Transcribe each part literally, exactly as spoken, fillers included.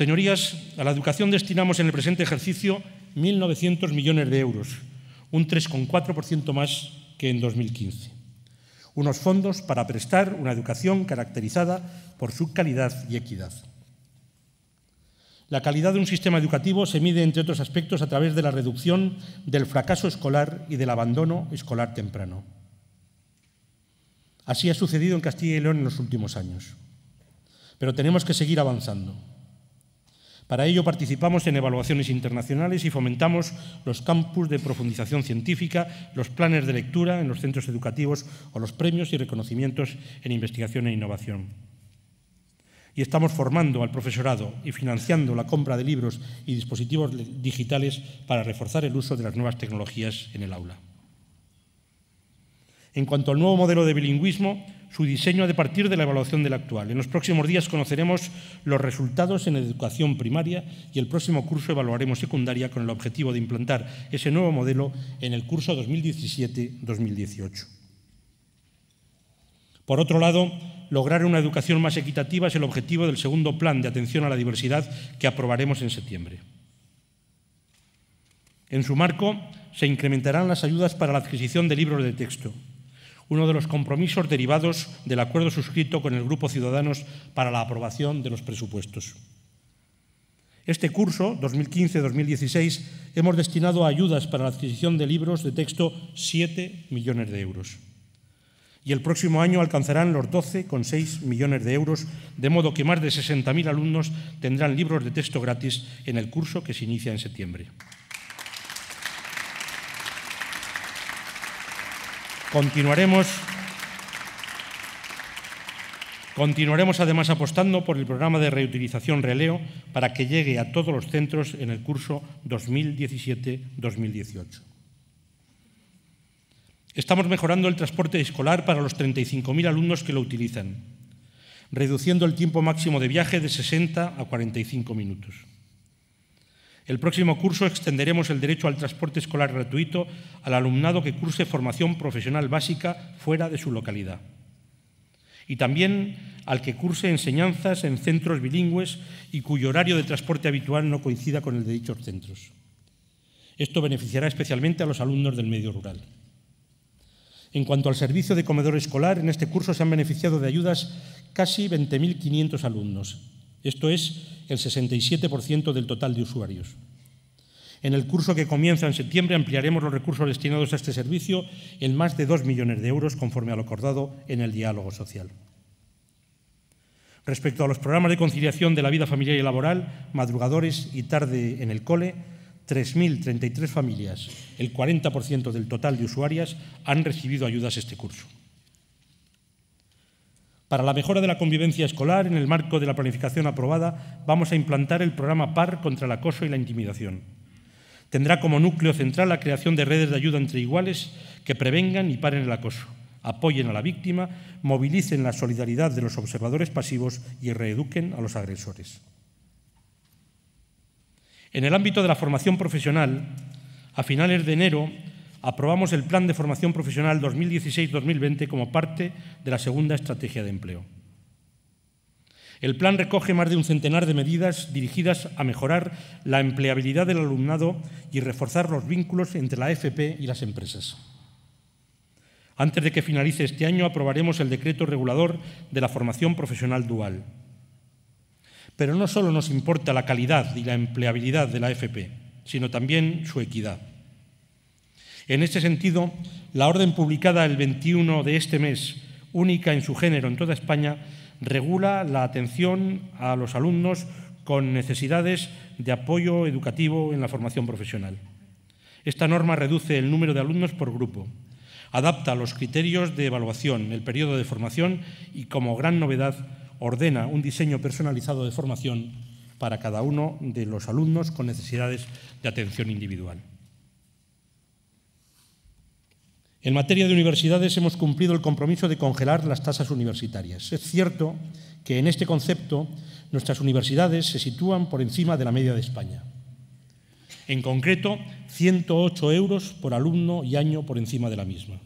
Señorías, a la educación destinamos en el presente ejercicio mil novecientos millones de euros, un tres coma cuatro por ciento más que en dos mil quince. Unos fondos para prestar una educación caracterizada por su calidad y equidad. La calidad de un sistema educativo se mide, entre otros aspectos, a través de la reducción del fracaso escolar y del abandono escolar temprano. Así ha sucedido en Castilla y León en los últimos años. Pero tenemos que seguir avanzando. Para ello participamos en evaluaciones internacionales y fomentamos los campus de profundización científica, los planes de lectura en los centros educativos o los premios y reconocimientos en investigación e innovación. Y estamos formando al profesorado y financiando la compra de libros y dispositivos digitales para reforzar el uso de las nuevas tecnologías en el aula. En cuanto al nuevo modelo de bilingüismo, su diseño ha de partir de la evaluación del actual. En los próximos días conoceremos los resultados en educación primaria y el próximo curso evaluaremos secundaria con el objetivo de implantar ese nuevo modelo en el curso dos mil diecisiete dos mil dieciocho. Por otro lado, lograr una educación más equitativa es el objetivo del segundo plan de atención a la diversidad que aprobaremos en septiembre. En su marco, se incrementarán las ayudas para la adquisición de libros de texto, uno de los compromisos derivados del acuerdo suscrito con el Grupo Ciudadanos para la aprobación de los presupuestos. Este curso, dos mil quince dos mil dieciséis, hemos destinado a ayudas para la adquisición de libros de texto siete millones de euros. Y el próximo año alcanzarán los doce coma seis millones de euros, de modo que más de sesenta mil alumnos tendrán libros de texto gratis en el curso que se inicia en septiembre. Continuaremos, continuaremos además apostando por el programa de reutilización Releo para que llegue a todos los centros en el curso dos mil diecisiete dos mil dieciocho. Estamos mejorando el transporte escolar para los treinta y cinco mil alumnos que lo utilizan, reduciendo el tiempo máximo de viaje de sesenta a cuarenta y cinco minutos. El próximo curso extenderemos el derecho al transporte escolar gratuito al alumnado que curse formación profesional básica fuera de su localidad y también al que curse enseñanzas en centros bilingües y cuyo horario de transporte habitual no coincida con el de dichos centros. Esto beneficiará especialmente a los alumnos del medio rural. En cuanto al servicio de comedor escolar, en este curso se han beneficiado de ayudas casi veinte mil quinientos alumnos. Esto es el sesenta y siete por ciento del total de usuarios. En el curso que comienza en septiembre ampliaremos los recursos destinados a este servicio en más de dos millones de euros, conforme a lo acordado en el diálogo social. Respecto a los programas de conciliación de la vida familiar y laboral, madrugadores y tarde en el cole, tres mil treinta y tres familias, el cuarenta por ciento del total de usuarias, han recibido ayudas este curso. Para la mejora de la convivencia escolar, en el marco de la planificación aprobada, vamos a implantar el programa PAR contra el acoso y la intimidación. Tendrá como núcleo central la creación de redes de ayuda entre iguales que prevengan y paren el acoso, apoyen a la víctima, movilicen la solidaridad de los observadores pasivos y reeduquen a los agresores. En el ámbito de la formación profesional, a finales de enero, aprobamos el Plan de Formación Profesional dos mil dieciséis dos mil veinte como parte de la segunda estrategia de empleo. El plan recoge más de un centenar de medidas dirigidas a mejorar la empleabilidad del alumnado y reforzar los vínculos entre la A F P y las empresas. Antes de que finalice este año, aprobaremos el decreto regulador de la formación profesional dual. Pero no solo nos importa la calidad y la empleabilidad de la A F P, sino también su equidad. En este sentido, la orden publicada el veintiuno de este mes, única en su género en toda España, regula la atención a los alumnos con necesidades de apoyo educativo en la formación profesional. Esta norma reduce el número de alumnos por grupo, adapta los criterios de evaluación, el periodo de formación y, como gran novedad, ordena un diseño personalizado de formación para cada uno de los alumnos con necesidades de atención individual. En materia de universidades hemos cumplido el compromiso de congelar las tasas universitarias. Es cierto que en este concepto nuestras universidades se sitúan por encima de la media de España. En concreto, ciento ocho euros por alumno y año por encima de la misma.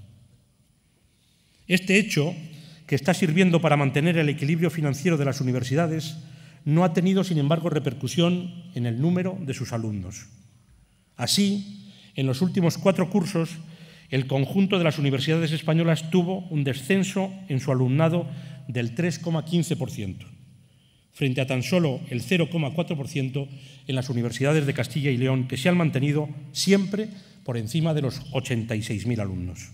Este hecho, que está sirviendo para mantener el equilibrio financiero de las universidades, no ha tenido, sin embargo, repercusión en el número de sus alumnos. Así, en los últimos cuatro cursos, el conjunto de las universidades españolas tuvo un descenso en su alumnado del tres coma quince por ciento, frente a tan solo el cero coma cuatro por ciento en las universidades de Castilla y León, que se han mantenido siempre por encima de los ochenta y seis mil alumnos.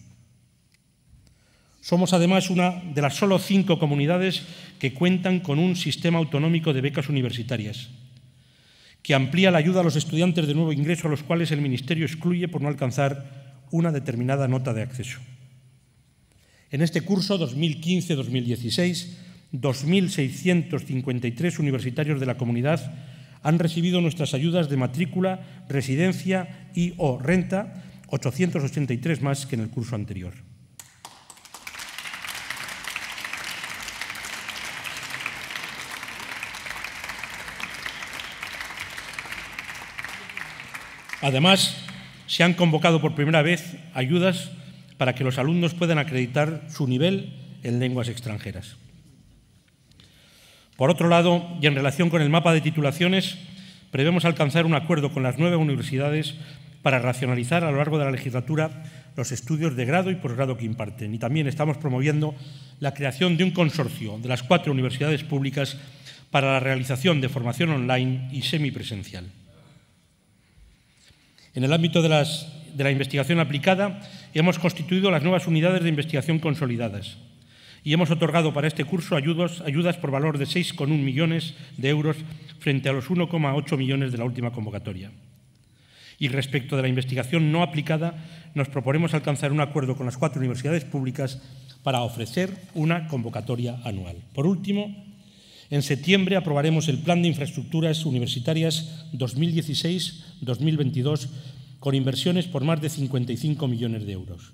Somos además una de las solo cinco comunidades que cuentan con un sistema autonómico de becas universitarias, que amplía la ayuda a los estudiantes de nuevo ingreso a los cuales el Ministerio excluye por no alcanzar una determinada nota de acceso. En este curso dos mil quince dos mil dieciséis, dos mil seiscientos cincuenta y tres universitarios de la comunidad han recibido nuestras ayudas de matrícula, residencia y o renta, ochocientos ochenta y tres más que en el curso anterior. Además, se han convocado por primera vez ayudas para que los alumnos puedan acreditar su nivel en lenguas extranjeras. Por otro lado, y en relación con el mapa de titulaciones, prevemos alcanzar un acuerdo con las nueve universidades para racionalizar a lo largo de la legislatura los estudios de grado y posgrado que imparten. Y también estamos promoviendo la creación de un consorcio de las cuatro universidades públicas para la realización de formación online y semipresencial. En el ámbito de, las, de la investigación aplicada, hemos constituido las nuevas unidades de investigación consolidadas, y hemos otorgado para este curso ayudas, ayudas por valor de seis coma uno millones de euros frente a los uno coma ocho millones de la última convocatoria. Y respecto de la investigación no aplicada, nos proponemos alcanzar un acuerdo con las cuatro universidades públicas para ofrecer una convocatoria anual. Por último, en septiembre aprobaremos el Plan de Infraestructuras Universitarias dos mil dieciséis dos mil veintidós con inversiones por más de cincuenta y cinco millones de euros.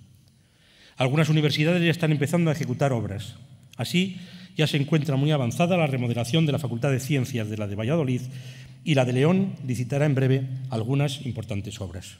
Algunas universidades ya están empezando a ejecutar obras. Así, ya se encuentra muy avanzada la remodelación de la Facultad de Ciencias de la de Valladolid y la de León licitará en breve algunas importantes obras.